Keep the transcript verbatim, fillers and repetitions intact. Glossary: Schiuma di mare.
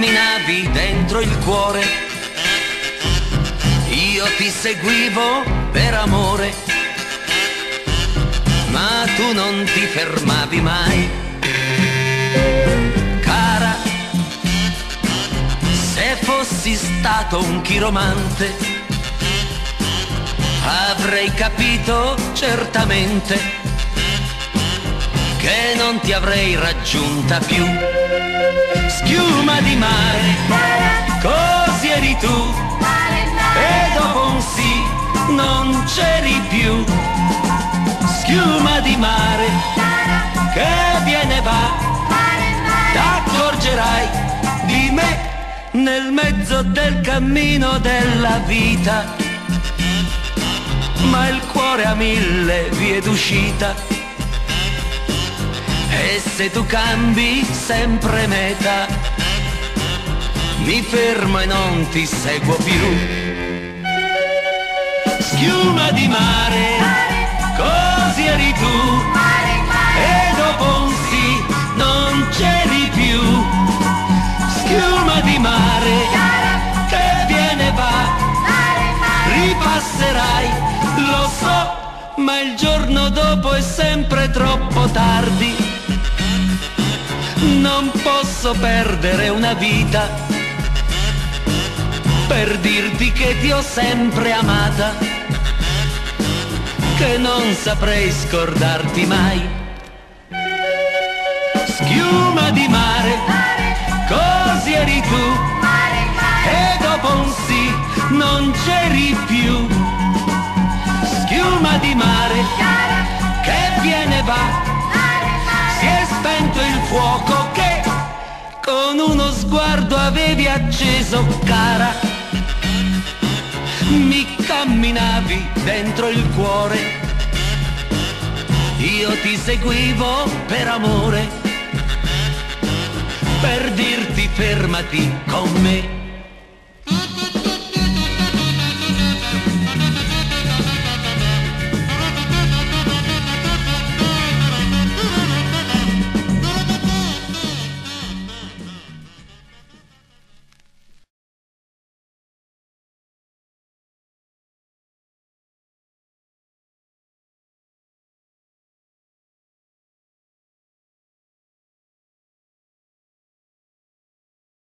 camminavi dentro il cuore, io ti seguivo per amore, ma tu non ti fermavi mai. Cara, se fossi stato un chiromante, avrei capito certamente che non ti avrei raggiunta più. Schiuma di mare, così eri tu, e dopo un sì non c'eri più. Schiuma di mare, che viene e va, t'accorgerai di me nel mezzo del cammino della vita, ma il cuore ha mille vie d'uscita. E se tu cambi sempre meta, mi fermo e non ti seguo più. Schiuma di mare, così eri tu, e dopo un sì non c'eri più. Schiuma di mare, che viene e va, ripasserai, lo so, ma il giorno dopo è sempre troppo tardi. Non posso perdere una vita per dirti che ti ho sempre amata, che non saprei scordarti mai. Schiuma di mare, così eri tu, e dopo un sì non c'eri più. Schiuma di mare, che viene e va, si è spento il fuoco che con uno sguardo avevi acceso, cara. Mi camminavi dentro il cuore, io ti seguivo per amore, per dirti fermati con me.